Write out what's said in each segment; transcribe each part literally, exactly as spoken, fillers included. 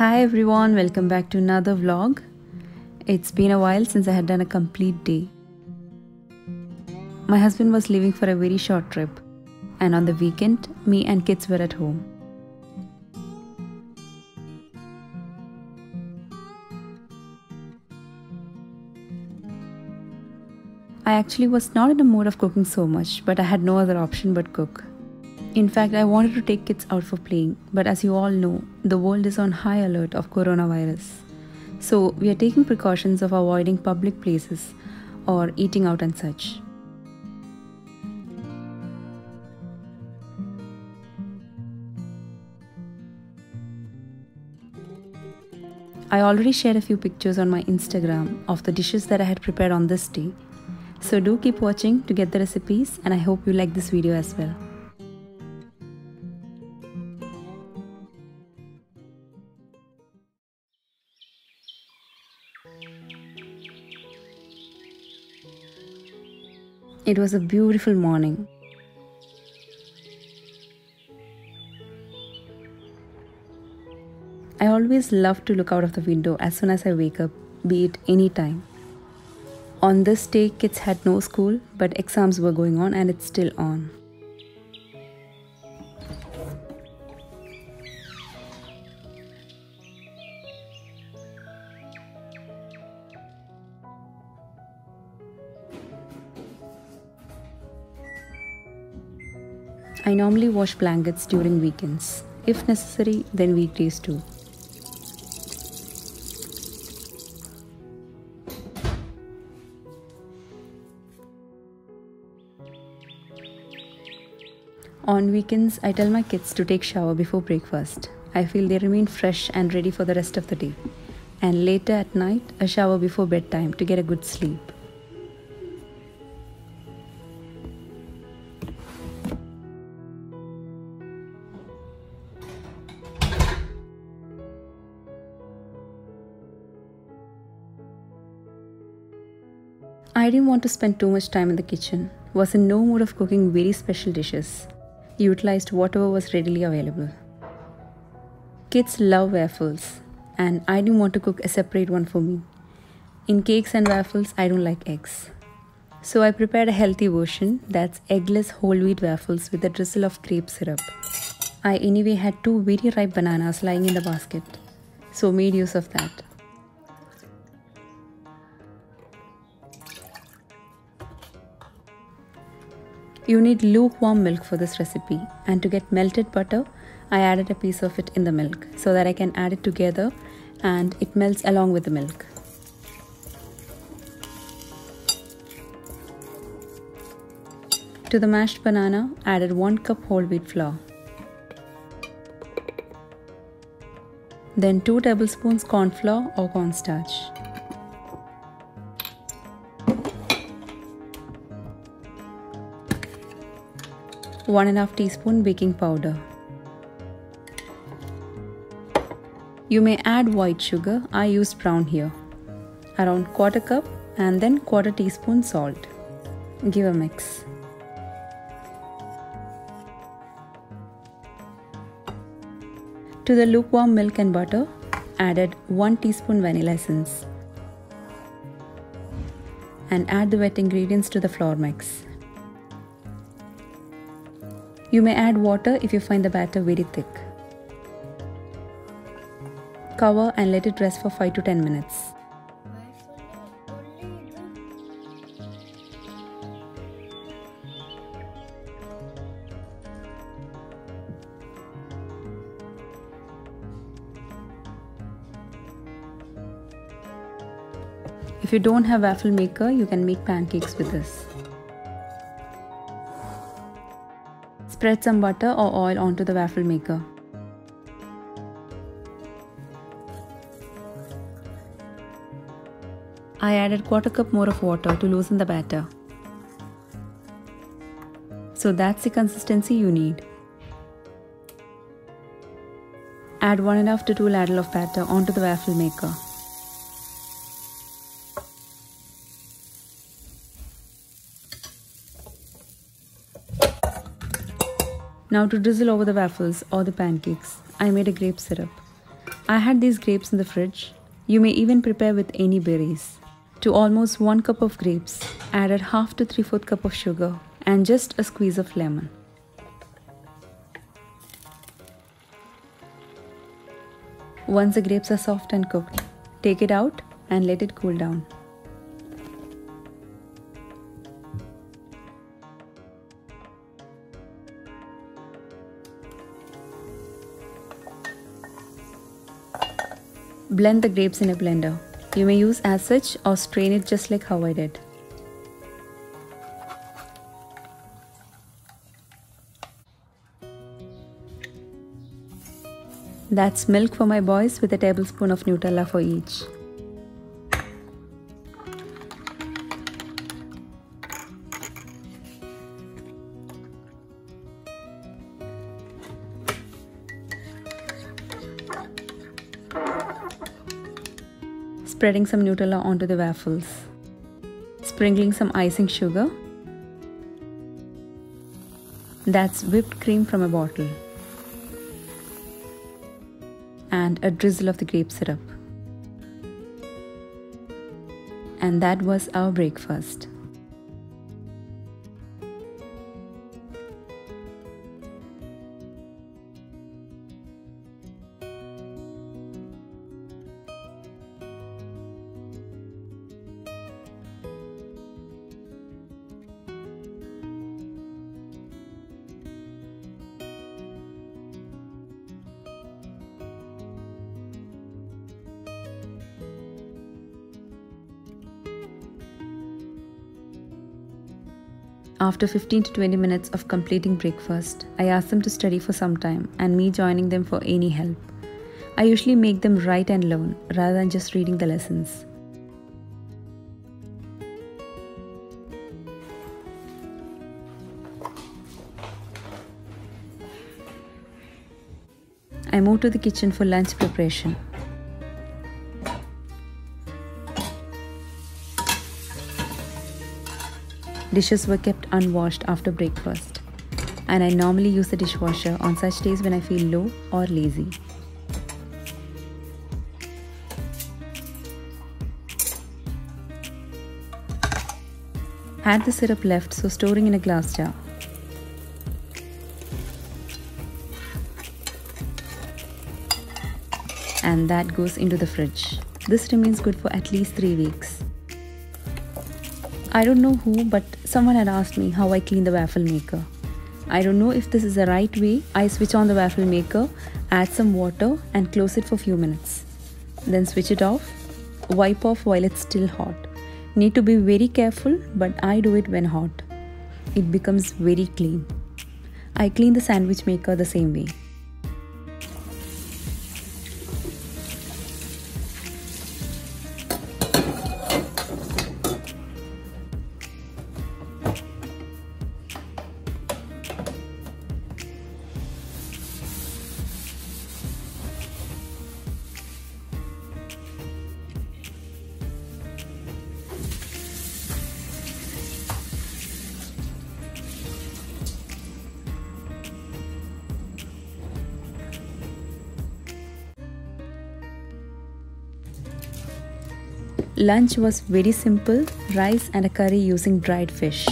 Hi everyone, welcome back to another vlog. It's been a while since I had done a complete day. My husband was leaving for a very short trip, and on the weekend, me and kids were at home. I actually was not in the mood of cooking so much, but I had no other option but cook. In fact, I wanted to take kids out for playing, but as you all know, the world is on high alert of coronavirus. So we are taking precautions of avoiding public places or eating out and such. I already shared a few pictures on my Instagram of the dishes that I had prepared on this day. So do keep watching to get the recipes, and I hope you like this video as well. It was a beautiful morning. I always love to look out of the window as soon as I wake up, be it any time. On this day, kids had no school, but exams were going on, and it's still on. I normally wash blankets during weekends. If necessary, then weekdays too. On weekends, I tell my kids to take shower before breakfast. I feel they remain fresh and ready for the rest of the day. And later at night, a shower before bedtime to get a good sleep. I didn't want to spend too much time in the kitchen. Was in no mood of cooking very special dishes. Utilized whatever was readily available. Kids love waffles, and I didn't want to cook a separate one for me. In cakes and waffles, I don't like eggs. So I prepared a healthy version, that's eggless whole wheat waffles with a drizzle of grape syrup. I anyway had two very ripe bananas lying in the basket, so made use of that. You need lukewarm milk for this recipe, and to get melted butter, I added a piece of it in the milk so that I can add it together and it melts along with the milk. To the mashed banana, added one cup whole wheat flour. Then two tablespoons corn flour or cornstarch. One and a half teaspoon baking powder. You may add white sugar, I used brown here. Around quarter cup and then quarter teaspoon salt. Give a mix. To the lukewarm milk and butter, added one teaspoon vanilla essence. And add the wet ingredients to the flour mix. You may add water if you find the batter very thick. Cover and let it rest for five to ten minutes. If you don't have waffle maker, you can make pancakes with this. Spread some butter or oil onto the waffle maker. I added quarter cup more of water to loosen the batter. So that's the consistency you need. Add one and a half to two ladle of batter onto the waffle maker. Now to drizzle over the waffles or the pancakes, I made a grape syrup. I had these grapes in the fridge. You may even prepare with any berries. To almost one cup of grapes, added half to three fourths cup of sugar and just a squeeze of lemon. Once the grapes are soft and cooked, take it out and let it cool down. Blend the grapes in a blender. You may use as such or strain it just like how I did. That's milk for my boys with a tablespoon of Nutella for each. Spreading some Nutella onto the waffles. Sprinkling some icing sugar. That's whipped cream from a bottle. And a drizzle of the grape syrup. And that was our breakfast. After fifteen to twenty minutes of completing breakfast, I asked them to study for some time and me joining them for any help. I usually make them write and learn rather than just reading the lessons. I moved to the kitchen for lunch preparation. Dishes were kept unwashed after breakfast, and I normally use the dishwasher on such days when I feel low or lazy. Had the syrup left, so storing in a glass jar. And that goes into the fridge. This remains good for at least three weeks. I don't know who, but someone had asked me how I clean the waffle maker. I don't know if this is the right way. I switch on the waffle maker, add some water and close it for few minutes. Then switch it off, wipe off while it's still hot. Need to be very careful, but I do it when hot. It becomes very clean. I clean the sandwich maker the same way. Lunch was very simple, rice and a curry using dried fish.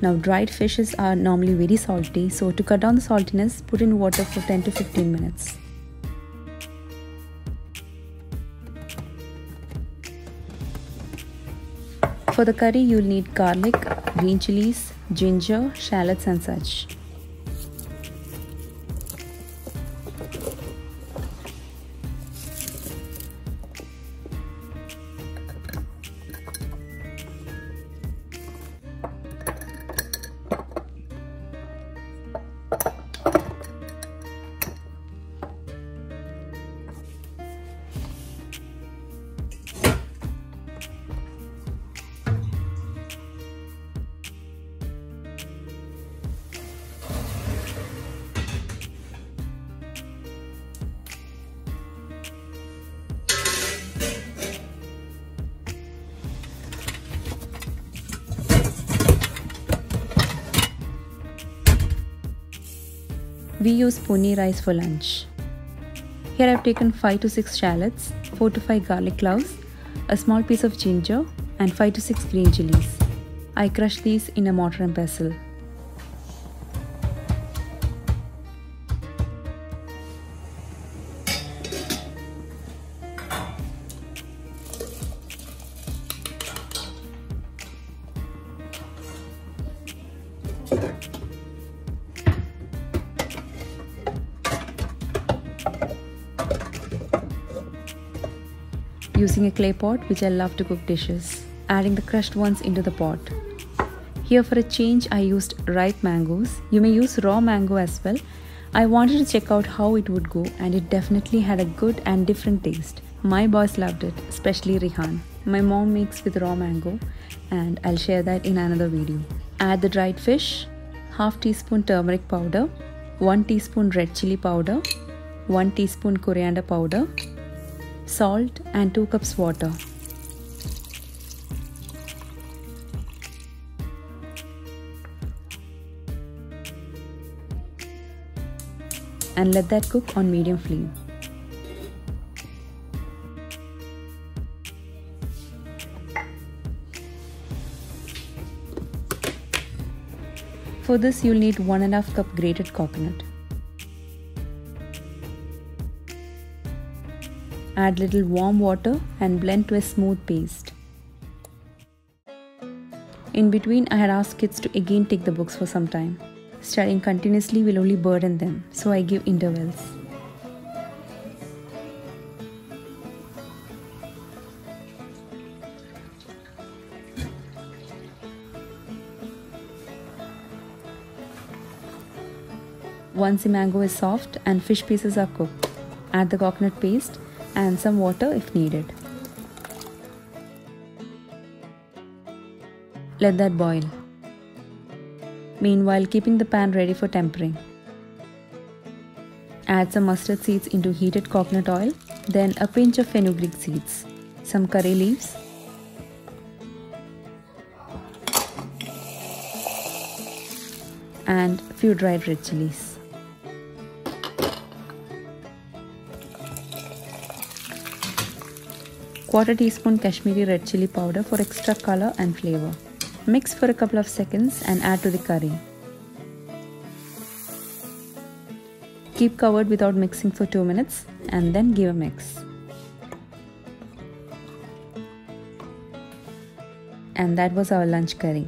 Now dried fishes are normally very salty, so to cut down the saltiness, put in water for ten to fifteen minutes. For the curry, you'll need garlic, green chilies, ginger, shallots and such. We use puni rice for lunch. Here I have taken five to six shallots, four to five garlic cloves, a small piece of ginger and five to six green chilies. I crush these in a mortar and pestle. Using a clay pot, which I love to cook dishes, adding the crushed ones into the pot. Here for a change I used ripe mangoes. You may use raw mango as well. I wanted to check out how it would go, and it definitely had a good and different taste. My boys loved it, especially Rihaan. My mom makes with raw mango and I'll share that in another video. Add the dried fish, half teaspoon turmeric powder, one teaspoon red chili powder, one teaspoon coriander powder, salt and two cups water. And let that cook on medium flame. For this you'll need one and a half cup grated coconut. Add little warm water and blend to a smooth paste. In between, I had asked kids to again take the books for some time. Studying continuously will only burden them, so I give intervals. Once the mango is soft and fish pieces are cooked, add the coconut paste and some water if needed. Let that boil. Meanwhile, keeping the pan ready for tempering. Add some mustard seeds into heated coconut oil, then a pinch of fenugreek seeds, some curry leaves, and a few dried red chilies. Quarter teaspoon Kashmiri red chili powder for extra color and flavor. Mix for a couple of seconds and add to the curry. Keep covered without mixing for two minutes and then give a mix. And that was our lunch curry.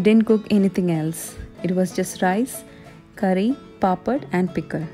Didn't cook anything else. It was just rice, curry, papad and pickle.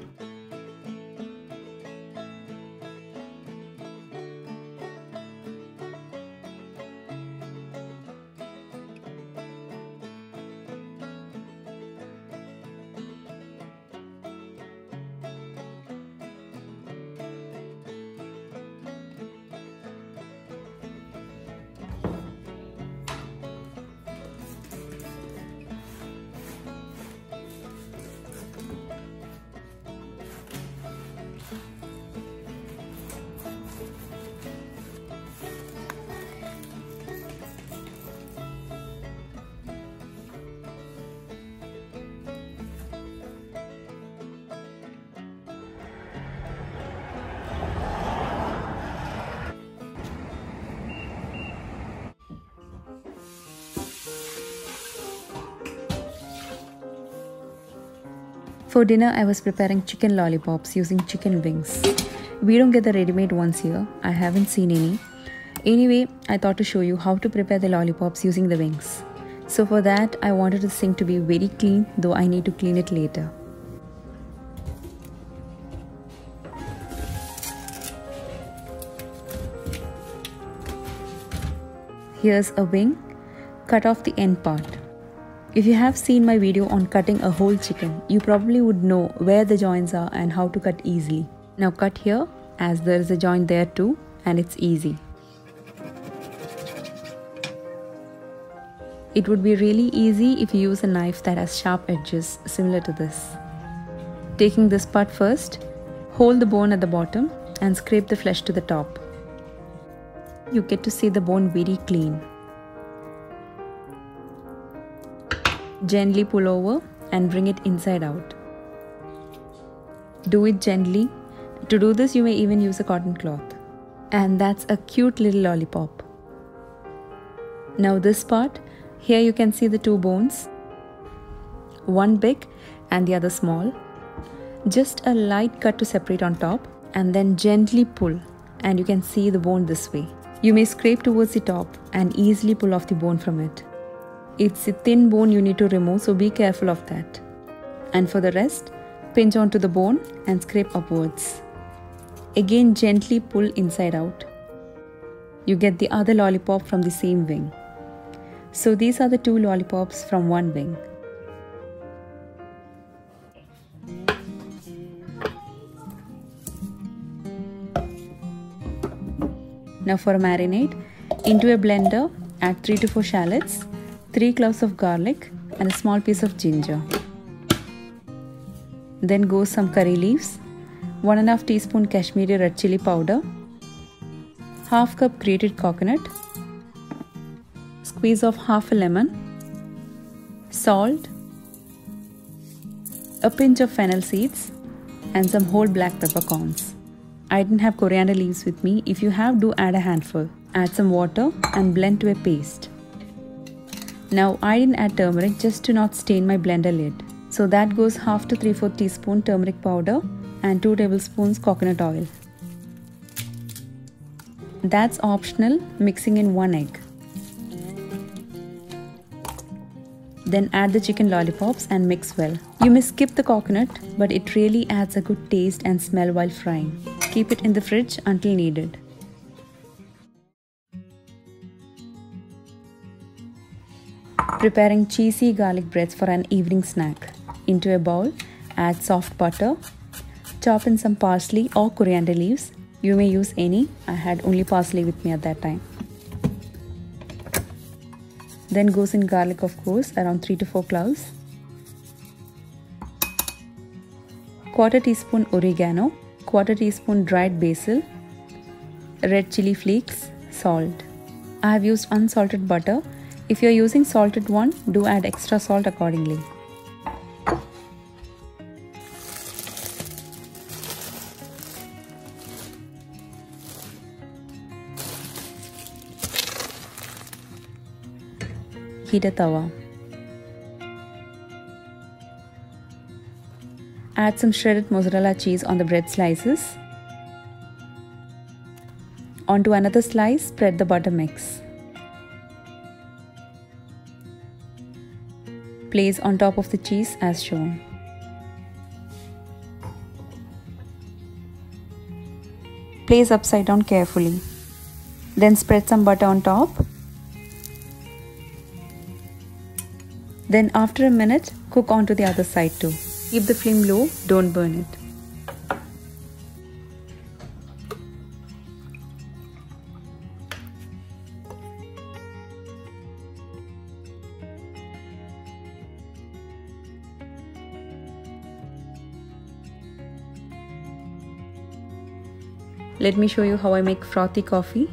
For dinner, I was preparing chicken lollipops using chicken wings. We don't get the ready-made ones here. I haven't seen any. Anyway, I thought to show you how to prepare the lollipops using the wings. So for that, I wanted the sink to be very clean, though I need to clean it later. Here's a wing. Cut off the end part. If you have seen my video on cutting a whole chicken, you probably would know where the joints are and how to cut easily. Now cut here as there is a joint there too, and it's easy. It would be really easy if you use a knife that has sharp edges similar to this. Taking this part first, hold the bone at the bottom and scrape the flesh to the top. You get to see the bone very clean. Gently pull over and bring it inside out. Do it gently. To do this, you may even use a cotton cloth. And that's a cute little lollipop. Now this part, here you can see the two bones. One big and the other small. Just a light cut to separate on top, and then gently pull and you can see the bone this way. You may scrape towards the top and easily pull off the bone from it. It's a thin bone you need to remove, so be careful of that. And for the rest, pinch onto the bone and scrape upwards. Again gently pull inside out. You get the other lollipop from the same wing. So these are the two lollipops from one wing. Now for a marinade, into a blender add three to four shallots, three cloves of garlic and a small piece of ginger. Then goes some curry leaves, one and a half teaspoon Kashmiri red chili powder, half cup grated coconut, squeeze of half a lemon, salt, a pinch of fennel seeds and some whole black peppercorns. I didn't have coriander leaves with me. If you have, do add a handful. Add some water and blend to a paste. Now I didn't add turmeric just to not stain my blender lid. So that goes half to three fourths teaspoon turmeric powder and two tablespoons coconut oil. That's optional, mixing in one egg. Then add the chicken lollipops and mix well. You may skip the coconut, but it really adds a good taste and smell while frying. Keep it in the fridge until needed. Preparing cheesy garlic breads for an evening snack. Into a bowl, add soft butter. Chop in some parsley or coriander leaves. You may use any. I had only parsley with me at that time. Then goes in garlic, of course, around three to four cloves. Quarter teaspoon oregano, quarter teaspoon dried basil, red chili flakes, salt. I have used unsalted butter. If you are using salted one, do add extra salt accordingly. Heat a tawa. Add some shredded mozzarella cheese on the bread slices. Onto another slice, spread the butter mix. Place on top of the cheese as shown. Place upside down carefully. Then spread some butter on top. Then after a minute, cook onto the other side too. Keep the flame low, don't burn it. Let me show you how I make frothy coffee.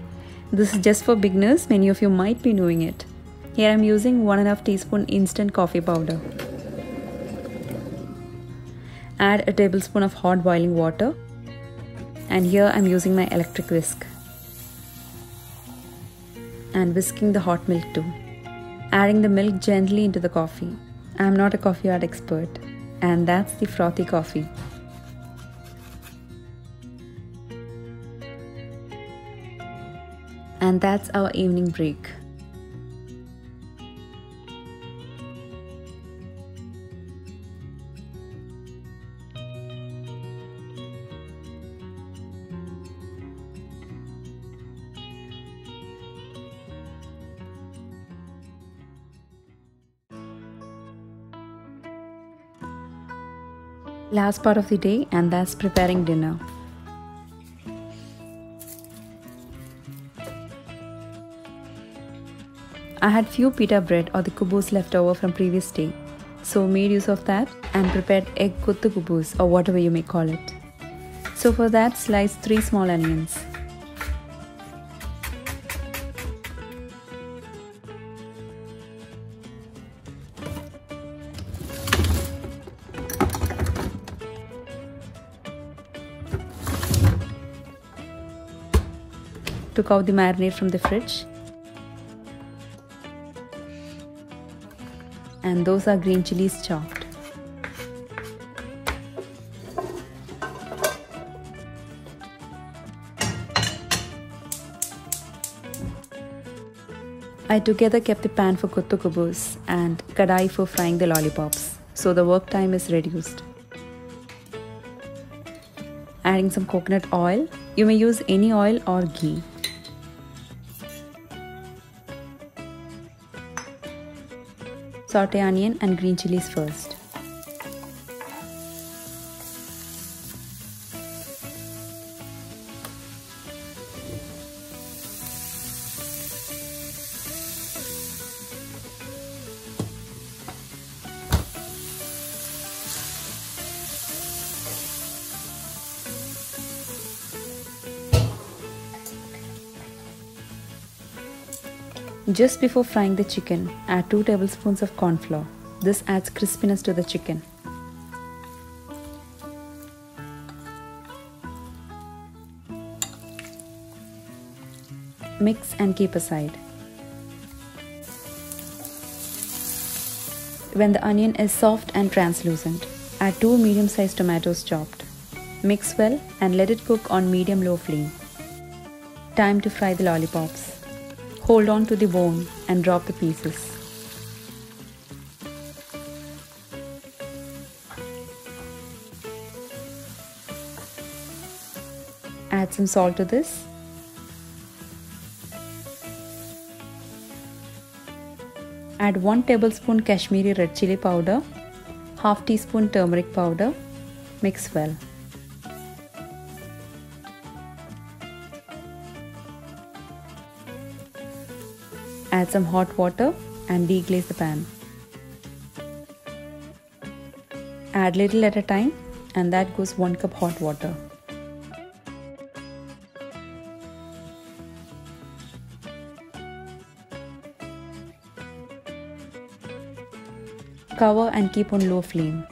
This is just for beginners, many of you might be doing it. Here I am using one and a half teaspoon instant coffee powder. Add a tablespoon of hot boiling water. And here I am using my electric whisk. And whisking the hot milk too. Adding the milk gently into the coffee. I am not a coffee art expert. And that's the frothy coffee. And that's our evening break. Last part of the day, and that's preparing dinner. I had few pita bread or the kubus left over from previous day, so made use of that and prepared egg kuttu kubus or whatever you may call it. So for that, slice three small onions. Took out the marinade from the fridge. And those are green chilies chopped. I together kept the pan for kuttu kubus and kadai for frying the lollipops, so the work time is reduced. Adding some coconut oil. You may use any oil or ghee. Saute onion and green chilies first. Just before frying the chicken, add two tablespoons of corn flour. This adds crispiness to the chicken. Mix and keep aside. When the onion is soft and translucent, add two medium-sized tomatoes chopped. Mix well and let it cook on medium-low flame. Time to fry the lollipops. Hold on to the bone and drop the pieces. Add some salt to this. Add one tablespoon Kashmiri red chili powder, half teaspoon turmeric powder. Mix well. Add some hot water and deglaze the pan. Add little at a time, and that goes one cup hot water. Cover and keep on low flame.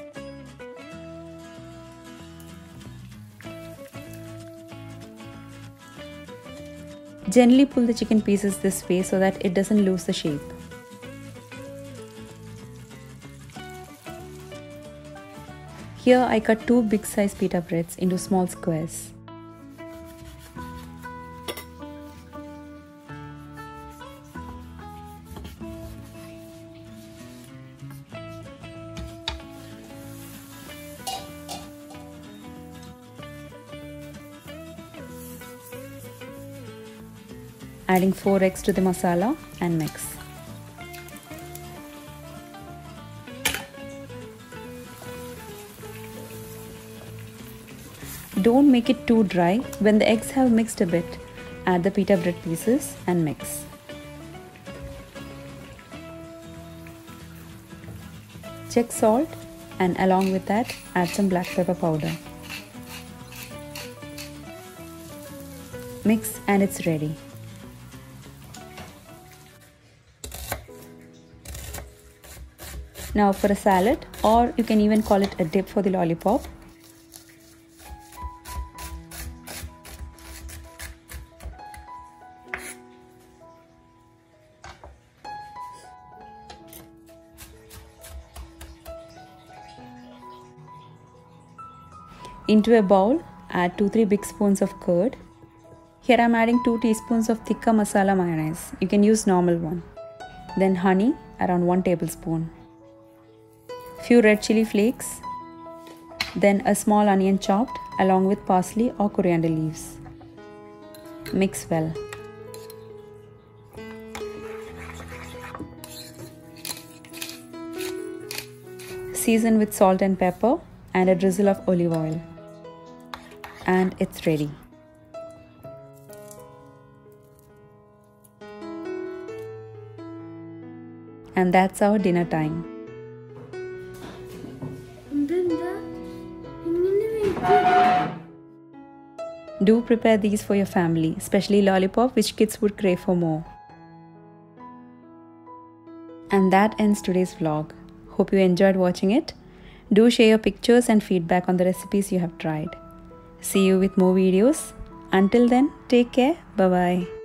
Gently pull the chicken pieces this way so that it doesn't lose the shape. Here I cut two big size pita breads into small squares. Adding four eggs to the masala and mix. Don't make it too dry. When the eggs have mixed a bit, add the pita bread pieces and mix. Check salt, and along with that add some black pepper powder. Mix and it's ready. Now for a salad, or you can even call it a dip for the lollipop. Into a bowl, add two to three big spoons of curd. Here I am adding two teaspoons of tikka masala mayonnaise. You can use normal one. Then honey, around one tablespoon. Few red chili flakes, then a small onion chopped along with parsley or coriander leaves. Mix well. Season with salt and pepper and a drizzle of olive oil. And it's ready. and that's our dinner time. Do prepare these for your family, especially lollipop, which kids would crave for more. And that ends today's vlog. Hope you enjoyed watching it. Do share your pictures and feedback on the recipes you have tried. See you with more videos. Until then, take care. Bye-bye.